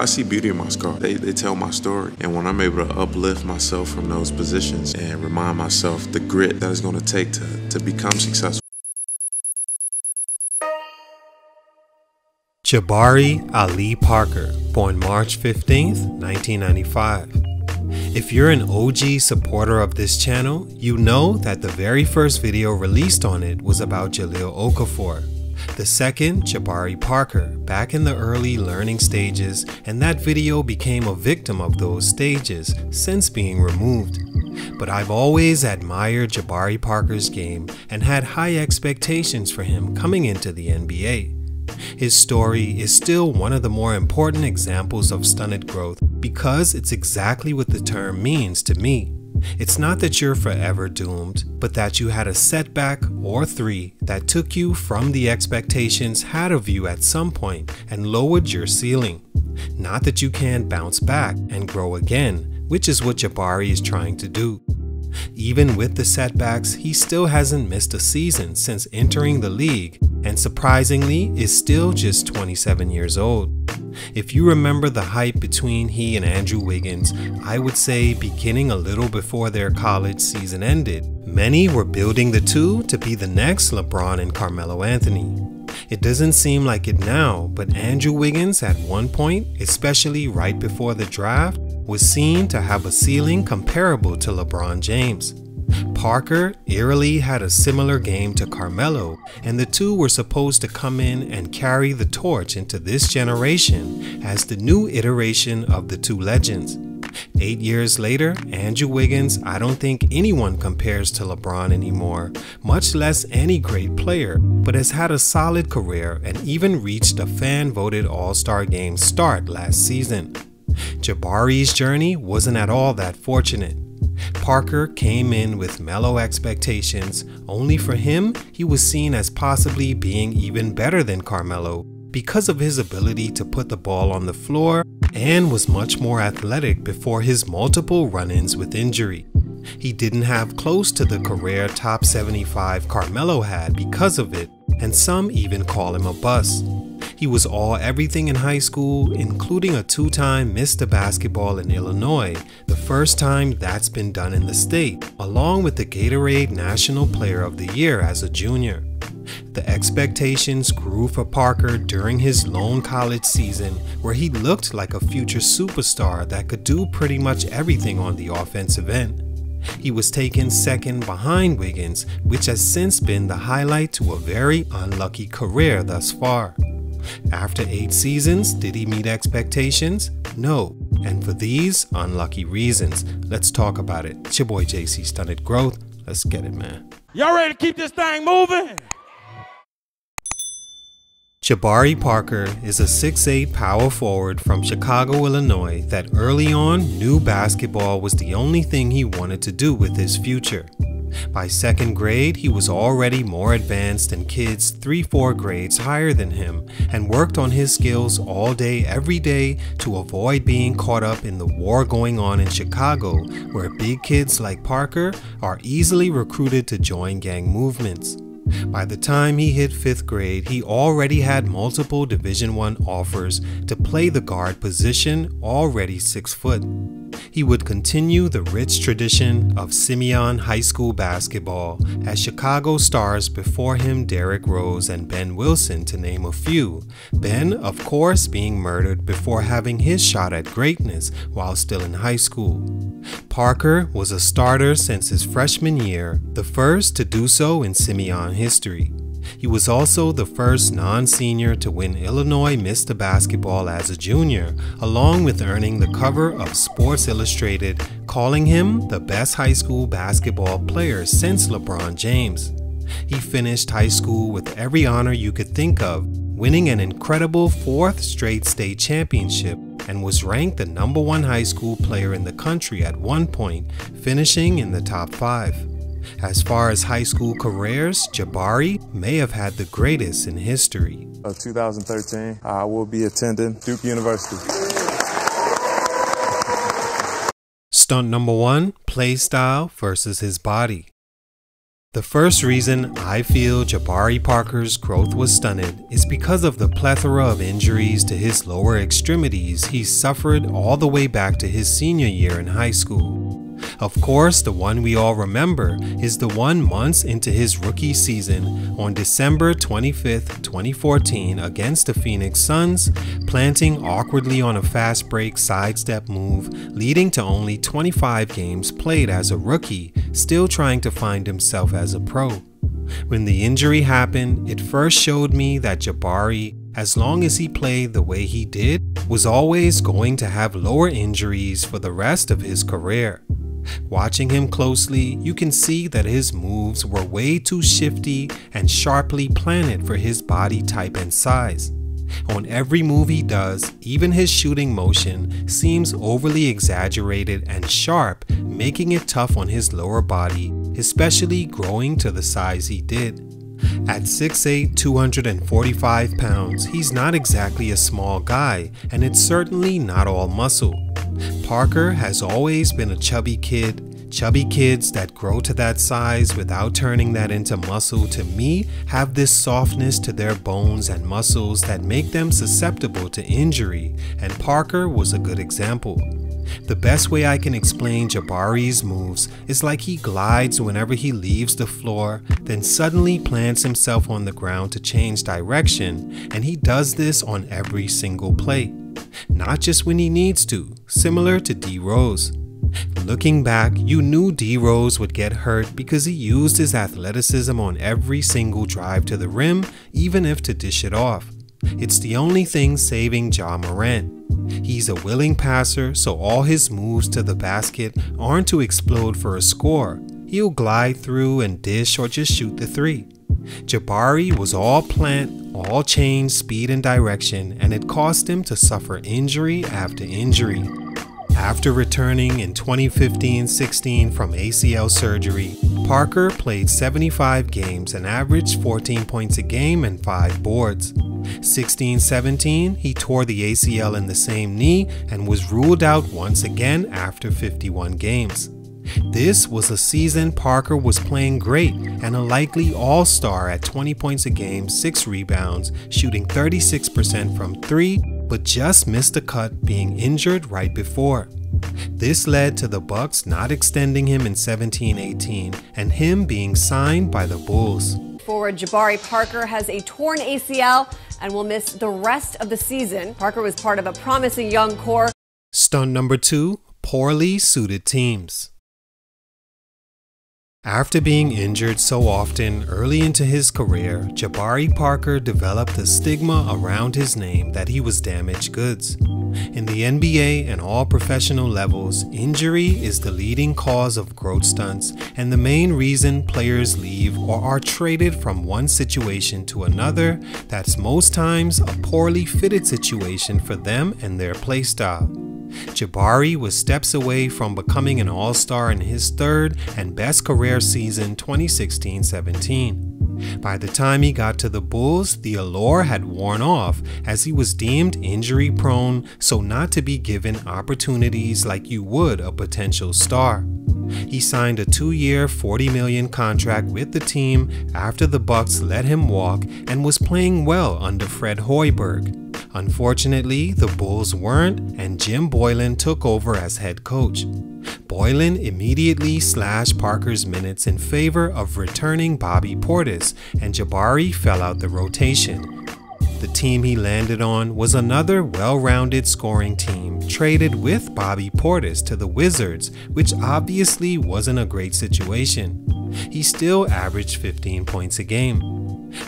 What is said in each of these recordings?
I see beauty in my scar. They tell my story. And when I'm able to uplift myself from those positions and remind myself the grit that it's going to take to become successful. Jabari Ali Parker, born March 15th, 1995. If you're an OG supporter of this channel, you know that the very first video released on it was about Jahlil Okafor. The second, Jabari Parker, back in the early learning stages, and that video became a victim of those stages, since being removed. But I've always admired Jabari Parker's game and had high expectations for him coming into the NBA. His story is still one of the more important examples of stunted growth because it's exactly what the term means to me. It's not that you're forever doomed, but that you had a setback or three that took you from the expectations had of you at some point and lowered your ceiling. Not that you can't bounce back and grow again, which is what Jabari is trying to do. Even with the setbacks, he still hasn't missed a season since entering the league, and surprisingly is still just 27 years old. If you remember the hype between he and Andrew Wiggins, I would say beginning a little before their college season ended, many were building the two to be the next LeBron and Carmelo Anthony. It doesn't seem like it now, but Andrew Wiggins at one point, especially right before the draft, was seen to have a ceiling comparable to LeBron James. Parker eerily had a similar game to Carmelo, and the two were supposed to come in and carry the torch into this generation as the new iteration of the two legends. 8 years later, Andrew Wiggins, I don't think anyone compares to LeBron anymore, much less any great player, but has had a solid career and even reached a fan-voted All-Star Game start last season. Jabari's journey wasn't at all that fortunate. Parker came in with mellow expectations. Only for him, he was seen as possibly being even better than Carmelo because of his ability to put the ball on the floor and was much more athletic before his multiple run-ins with injury. He didn't have close to the career top 75 Carmelo had because of it, and some even call him a bust. He was all everything in high school, including a two-time Mr. Basketball in Illinois, the first time that's been done in the state, along with the Gatorade National Player of the Year as a junior. The expectations grew for Parker during his lone college season, where he looked like a future superstar that could do pretty much everything on the offensive end. He was taken second behind Wiggins, which has since been the highlight to a very unlucky career thus far. After 8 seasons, did he meet expectations? No, and for these unlucky reasons. Let's talk about it. It's your boy JC Stunted Growth. Let's get it, man. Y'all ready to keep this thing moving? Jabari Parker is a 6'8" power forward from Chicago, Illinois that early on knew basketball was the only thing he wanted to do with his future. By second grade, he was already more advanced than kids 3-4 grades higher than him and worked on his skills all day every day to avoid being caught up in the war going on in Chicago, where big kids like Parker are easily recruited to join gang movements. By the time he hit 5th grade, he already had multiple Division I offers to play the guard position, already 6 foot. He would continue the rich tradition of Simeon high school basketball as Chicago stars before him Derek Rose and Ben Wilson, to name a few, Ben of course being murdered before having his shot at greatness while still in high school. Parker was a starter since his freshman year, the first to do so in Simeon history. He was also the first non-senior to win Illinois Mr. Basketball as a junior, along with earning the cover of Sports Illustrated, calling him the best high school basketball player since LeBron James. He finished high school with every honor you could think of, winning an incredible 4th straight state championship, and was ranked the #1 high school player in the country at one point, finishing in the top 5. As far as high school careers, Jabari may have had the greatest in history. 2013, I will be attending Duke University. Stunt number 1, play style versus his body. The first reason I feel Jabari Parker's growth was stunted is because of the plethora of injuries to his lower extremities he suffered all the way back to his senior year in high school. Of course, the one we all remember is the one months into his rookie season on December 25, 2014 against the Phoenix Suns, planting awkwardly on a fast break sidestep move, leading to only 25 games played as a rookie, still trying to find himself as a pro. When the injury happened, it first showed me that Jabari, as long as he played the way he did, was always going to have lower injuries for the rest of his career. Watching him closely, you can see that his moves were way too shifty and sharply planted for his body type and size. On every move he does, even his shooting motion seems overly exaggerated and sharp, making it tough on his lower body, especially growing to the size he did. At 6'8", 245 pounds, he's not exactly a small guy, and it's certainly not all muscle. Parker has always been a chubby kid. Chubby kids that grow to that size without turning that into muscle, to me, have this softness to their bones and muscles that make them susceptible to injury, and Parker was a good example. The best way I can explain Jabari's moves is like he glides whenever he leaves the floor, then suddenly plants himself on the ground to change direction, and he does this on every single play. Not just when he needs to, similar to D. Rose. Looking back, you knew D. Rose would get hurt because he used his athleticism on every single drive to the rim, even if to dish it off. It's the only thing saving Ja Morant. He's a willing passer, so all his moves to the basket aren't to explode for a score. He'll glide through and dish or just shoot the three. Jabari was all plant, all change, speed and direction, and it cost him to suffer injury after injury. After returning in 2015-16 from ACL surgery, Parker played 75 games and averaged 14 points a game and 5 boards. 16-17, he tore the ACL in the same knee and was ruled out once again after 51 games. This was a season Parker was playing great and a likely all-star at 20 points a game, 6 rebounds, shooting 36% from 3, but just missed the cut, being injured right before. This led to the Bucks not extending him in 17-18 and him being signed by the Bulls. Forward Jabari Parker has a torn ACL and will miss the rest of the season. Parker was part of a promising young core. Stunt number 2, poorly suited teams. After being injured so often early into his career, Jabari Parker developed a stigma around his name that he was damaged goods. In the NBA and all professional levels, injury is the leading cause of growth stunts and the main reason players leave or are traded from one situation to another that's most times a poorly fitted situation for them and their playstyle. Jabari was steps away from becoming an all-star in his third and best career season, 2016-17. By the time he got to the Bulls, the allure had worn off as he was deemed injury-prone, so not to be given opportunities like you would a potential star. He signed a 2-year, $40 million contract with the team after the Bucks let him walk and was playing well under Fred Hoiberg. Unfortunately, the Bulls weren't, and Jim Boylan took over as head coach. Boylan immediately slashed Parker's minutes in favor of returning Bobby Portis, and Jabari fell out the rotation. The team he landed on was another well-rounded scoring team, traded with Bobby Portis to the Wizards, which obviously wasn't a great situation. He still averaged 15 points a game.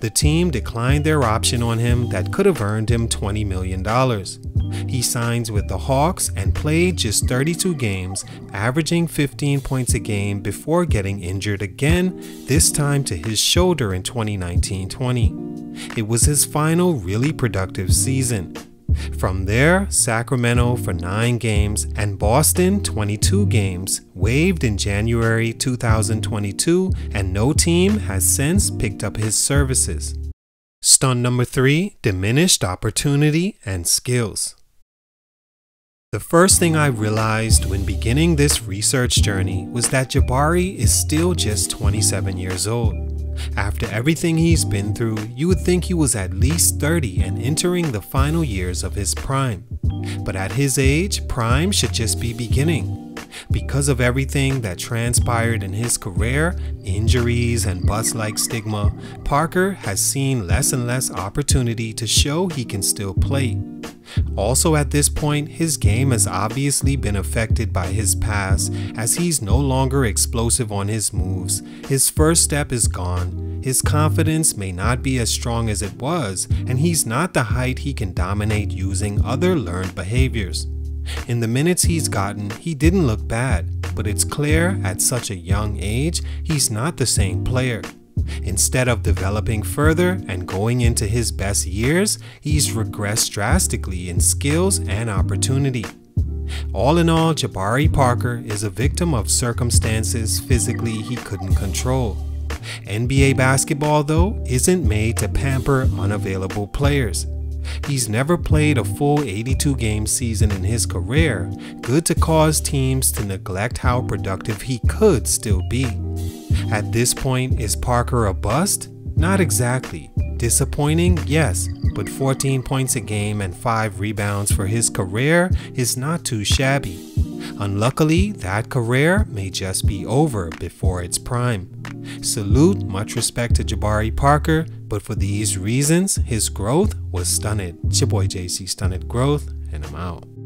The team declined their option on him that could have earned him $20 million. He signs with the Hawks and played just 32 games, averaging 15 points a game before getting injured again, this time to his shoulder in 2019-20. It was his final really productive season. From there, Sacramento for 9 games and Boston 22 games, waived in January 2022, and no team has since picked up his services. Stunt number 3, diminished opportunity and skills. The first thing I realized when beginning this research journey was that Jabari is still just 27 years old. After everything he's been through, you would think he was at least 30 and entering the final years of his prime. But at his age, prime should just be beginning. Because of everything that transpired in his career, injuries and bust-like stigma, Parker has seen less and less opportunity to show he can still play. Also at this point, his game has obviously been affected by his past, as he's no longer explosive on his moves, his first step is gone, his confidence may not be as strong as it was, and he's not the height he can dominate using other learned behaviors. In the minutes he's gotten, he didn't look bad, but it's clear at such a young age, he's not the same player. Instead of developing further and going into his best years, he's regressed drastically in skills and opportunity. All in all, Jabari Parker is a victim of circumstances physically he couldn't control. NBA basketball, though, isn't made to pamper unavailable players. He's never played a full 82-game season in his career, good to cause teams to neglect how productive he could still be. At this point, is Parker a bust? Not exactly. Disappointing? Yes, but 14 points a game and 5 rebounds for his career is not too shabby. Unluckily, that career may just be over before its prime. Salute, much respect to Jabari Parker, but for these reasons, his growth was stunted. It's your boy JC Stunted Growth, and I'm out.